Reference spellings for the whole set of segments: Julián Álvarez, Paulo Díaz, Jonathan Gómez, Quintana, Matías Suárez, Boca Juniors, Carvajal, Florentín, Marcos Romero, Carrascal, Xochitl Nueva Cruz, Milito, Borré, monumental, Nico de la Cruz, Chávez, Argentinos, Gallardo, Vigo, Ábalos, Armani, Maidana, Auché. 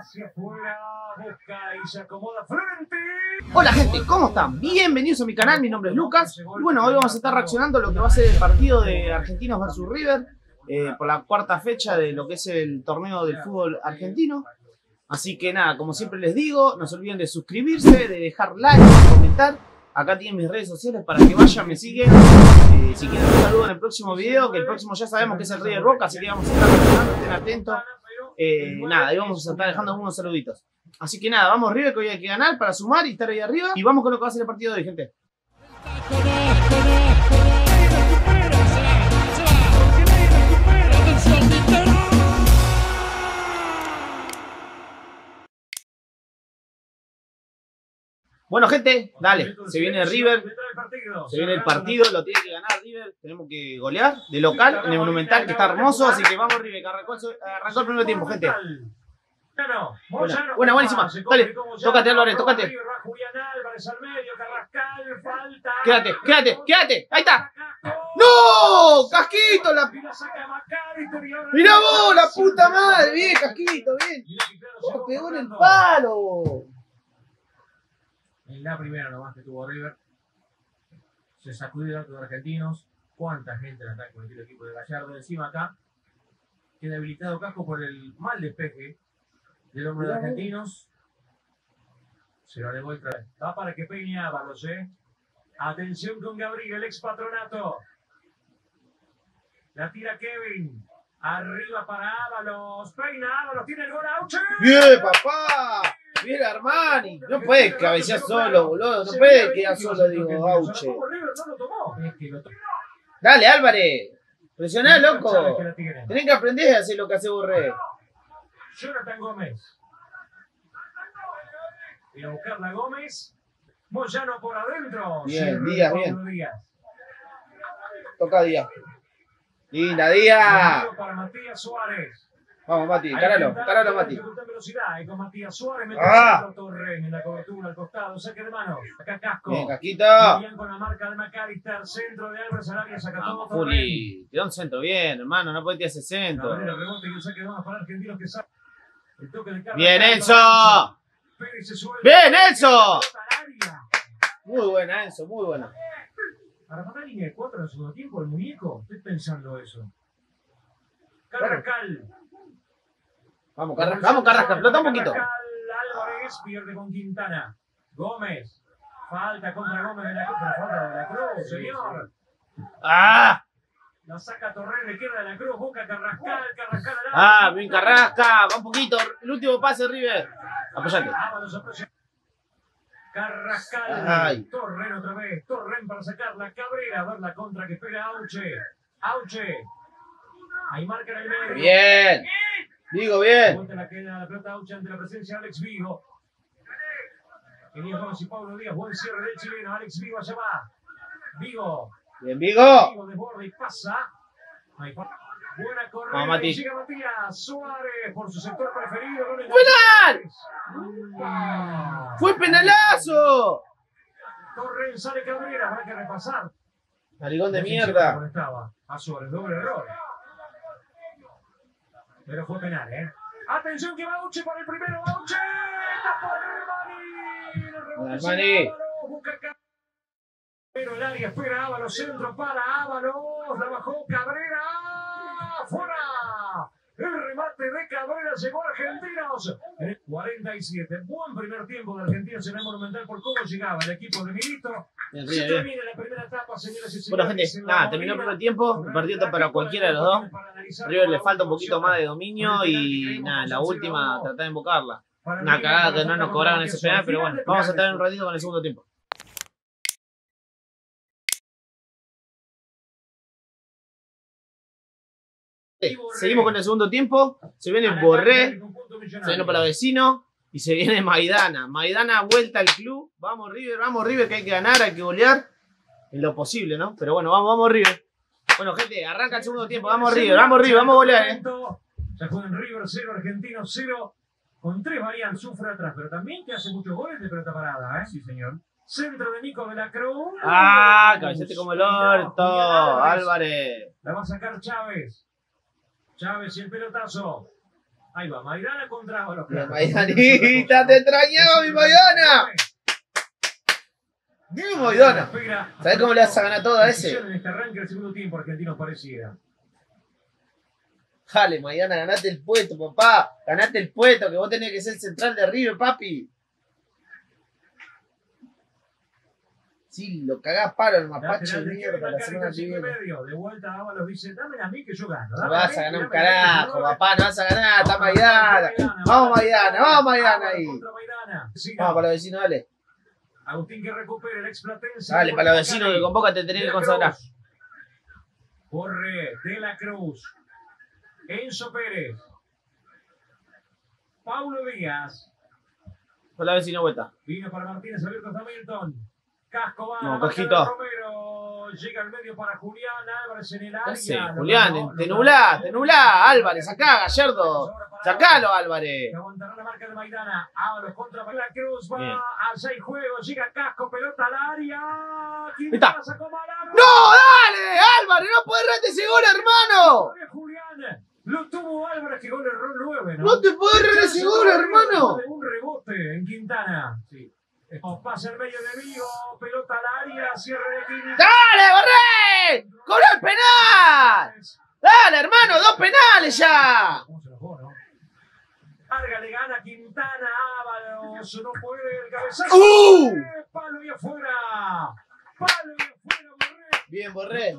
hacia afuera, busca y se acomoda Florentín. Hola gente, ¿cómo están? Bienvenidos a mi canal, mi nombre es Lucas. Y bueno, hoy vamos a estar reaccionando a lo que va a ser el partido de Argentinos versus River por la cuarta fecha de lo que es el torneo del fútbol argentino. Así que nada, como siempre les digo, no se olviden de suscribirse, de dejar like, de comentar. Acá tienen mis redes sociales para que vayan, me siguen. Si quieren un saludo en el próximo video, que el próximo ya sabemos que es el River Boca, así que vamos a estar reaccionando, estén atentos. Nada, ahí vamos a estar dejando algunos saluditos. Así que nada, vamos River, que hoy hay que ganar para sumar y estar ahí arriba. Y vamos con lo que va a ser el partido de hoy, gente. Bueno, gente, dale, se viene River, se viene el partido, lo tiene que ganar River, tenemos que golear de local en el Monumental, que está hermoso, así que vamos River, que arrancó el primer tiempo, gente. Buena, buenísima, dale, tócate Álvarez, tócate. Quédate, quédate, quédate, ahí está. ¡No! ¡Casquito! ¡Mirá vos, la puta madre! Bien, Casquito, bien. ¡Oh, pegó en el palo! En la primera nomás que tuvo River, se sacudieron los argentinos. Cuánta gente en ataque con el equipo de Gallardo. Encima acá queda habilitado Casco por el mal despeje del hombre de Argentinos. Se lo negó el traje. Va para que peine Ábalos, Atención con Gabriel, el ex patronato. La tira Kevin. Arriba para Ábalos. Peina Ábalos, tiene el gol Auché. ¡Bien, papá! Bien, Armani. No puedes cabecear solo, boludo. No puedes quedar solo, digo, Auché. Dale, Álvarez. Presioná, loco. Tenés que aprender a hacer lo que hace Borré. Jonathan Gómez. Y a buscarla Gómez. Moyano por adentro. Bien, Díaz, bien. Toca Díaz. Linda, Díaz. Para Matías Suárez. Vamos, Mati, caralo, Mati. Con Matías Suárez, mete a Torrén en la cobertura, al costado, saque de manos. Acá Casco. Bien, Casquito. Bien con la marca de Macalister, centro de Álvarez, Arabia, saca todo Torrén. Tiró un centro bien, hermano, no podés tirar ese centro. Bien, Enzo. Bien, Enzo. Muy buena, Enzo, muy buena. Para matar línea de 4 en el segundo tiempo, el muñeco, estoy pensando eso. Carrascal. Vamos, Carrascal, flota un poquito. Álvarez pierde con Quintana. Gómez. Falta contra Gómez de la Cruz. Falta de la Cruz, señor. ¡Ah! La saca Torrén, le queda de la Cruz. Busca Carrascal. ¡Ah, bien Carrasca! Va un poquito. El último pase, River. Apoyate. Carrascal. Torrén otra vez. Torrén para sacarla. Cabrera. A ver la contra que espera Auché. Ahí marca el medio. Bien. Vigo, bien. La pelota Auché ante la presencia de Alex Vigo. Genial Gómez y Paulo Díaz. Buen cierre del chileno. Alex Vigo allá va. Vigo. Bien, Vigo. Vigo desborda y pasa. Buena corrida. Vamos, Mati. Llega Matías Suárez por su sector preferido. ¡Penal! ¡Fue penalazo! Torrén sale Cabrera. Habrá que repasar. Narigón de mierda. A Suárez, doble error. Pero fue penal, ¿eh? ¡Atención que va Auché para el primero! ¡Auché! ¡Tapa de Armani! Pero el área espera Ábalos, centro para Ábalos, la bajó Cabrera, ¡fuera! El remate de Cabrera llegó a Argentinos. 47, buen primer tiempo de Argentinos en el Monumental por cómo llegaba el equipo de Milito. Se termina la primera etapa, señoras y señores. Bueno, gente, nada, terminó el primer tiempo. El partido está para cualquiera de los dos. River le falta un poquito más de dominio y nada, la última tratar de invocarla. Una cagada que no nos cobraron ese penal, pero bueno, vamos a estar un ratito con el segundo tiempo. Seguimos con el segundo tiempo. Se viene Borré, se viene para vecino y se viene Maidana. Maidana vuelta al club. Vamos River, que hay que ganar, hay que golear en lo posible, ¿no? Pero bueno, vamos River. Bueno, gente, arranca el segundo tiempo. Vamos River, vamos a golear, ¿eh? Se juega en River 0, Argentinos 0. Con 3 variantes, sufre atrás, pero también que hace muchos goles de pelota parada, ¿eh? Sí, señor. Centro de Nico de la Cruz. ¡Ah! Cabecete como el orto, Álvarez. La va a sacar Chávez. Chávez y el pelotazo. Ahí va, Maidana contrajo los platos. Maidanita, te extrañaba, mi Maidana. Dime, Maidana. ¿Sabés cómo le vas a ganar todo a ese? En este arranque del segundo tiempo, Argentinos pareciera. Dale, Maidana, ganate el puesto, papá. Ganate el puesto, que vos tenés que ser el central de River, papi. Sí, lo cagás paro el mapacho de mierda la semana que viene. De vuelta a Ábalos dice, dámela a mí que yo gano. No vas a ganar un carajo, papá, no vas a ganar, está Maidana. Vamos Maidana, vamos Maidana ahí. Vamos para los vecinos, dale. Agustín que recupere el ex platense. Dale, para los vecinos que convoca te tenés que consagrar. Borré, de la Cruz. Enzo Pérez. Paulo Díaz. Para los vecinos, vuelta. Vino para Martínez, abierto a Milton. Casco va, no, Marcos Romero, llega al medio para Julián, Álvarez en el área. Sí, Julián, no, te nublá, Álvarez, acá, Gallardo, sacalo, Álvarez. Aguantará la marca de Maidana, Ábalos contra la Cruz, va a 6 juegos, llega Casco, pelota al área. Quintana sacó mal. ¡No, dale, Álvarez, no puede errarte ese gol, hermano! Julián, lo tuvo Álvarez, que gol erró 9, ¿no? No te puede errar ese gol, hermano. Un rebote en Quintana, sí. Pasa el medio de Vigo, pelota al área, cierre de Quintana. ¡Dale, Borré! ¡Cobró el penal! ¡Dale, hermano! ¡Dos penales ya! Carga le gana Quintana, Ábalos, no puede el cabezazo. ¡Palo y afuera! ¡Palo y afuera, Borré! Bien, Borré.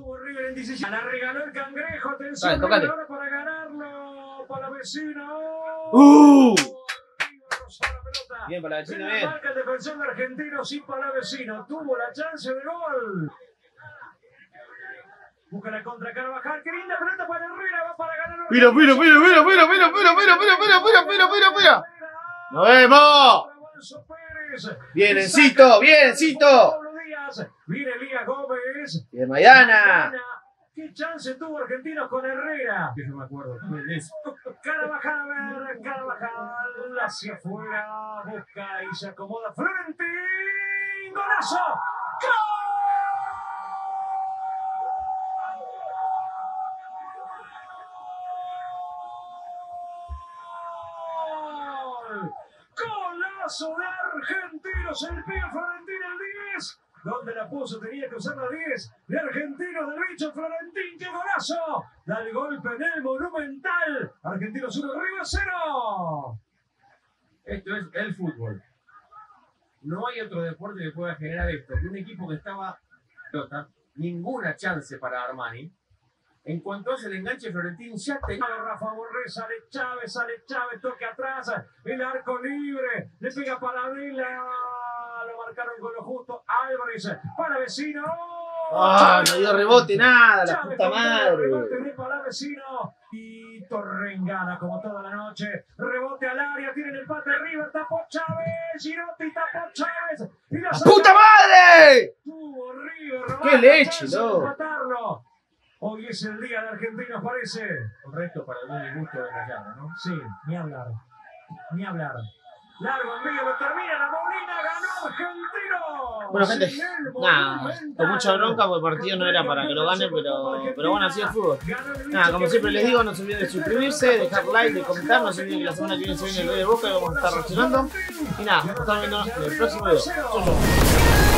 La regaló el Cangrejo, atención, ahora para ganarlo, para vecino. Bien, para la vecina, bien. Marca el defensor argentino sin para la vecina. Tuvo la chance de gol. Busca la contra Carvajal. ¡Qué linda pelota para Herrera! Va para ganar. ¡Mira, mira, mira, mira, mira, mira, mira, mira, mira, mira, mira, mira, mira! ¡Nos vemos! ¡Bien, Encito! ¡Bien, Encito! ¡Viene Elías Gómez! ¡Bien, Maidana! ¡Qué chance tuvo Argentinos con Herrera! Yo no me acuerdo. Carvajal, Carvajal hacia afuera, busca y se acomoda. Florentín, golazo. ¡Gol! ¡Golazo de Argentinos! El pie Florentín, el 10. Donde la puso, tenía que usar la 10 de Argentinos, del bicho Florentín, ¡qué golazo! Da el golpe en el Monumental. Argentinos 1, River 0. Esto es el fútbol. No hay otro deporte que pueda generar esto. Un equipo que estaba pelota, ninguna chance para Armani. En cuanto hace el enganche, Florentín ya tenía. Rafa Borré, sale Chávez, toque atrás, el arco libre, le pega para Adela. Marcaron con lo justo, Álvarez para vecino. ¡Ah! No dio rebote nada, la puta madre. Rebote para vecino. Y Torrén gana como toda la noche. Rebote al área, tienen el pase arriba. Tapó Chávez, Girotti, tapó Chávez. Y ¡la puta madre! Tuvo River. ¡Qué leche, no! Hoy es el día de Argentinos, parece. Correcto para el disgusto de Gallardo, ¿no? Sí, ni hablar. Ni hablar. Largo envío, lo termina la Molina, ganó Argentino. Bueno, gente, nada, con mucha bronca porque el partido no era para que lo ganen, pero bueno, así es fútbol. Nada, como siempre les digo, no se olviden de suscribirse, dejar like, de comentar, no se olviden que la semana que viene se viene el gol de Boca y vamos a estar reaccionando. Y nada, nos estamos viendo en el próximo video. Chau, chau.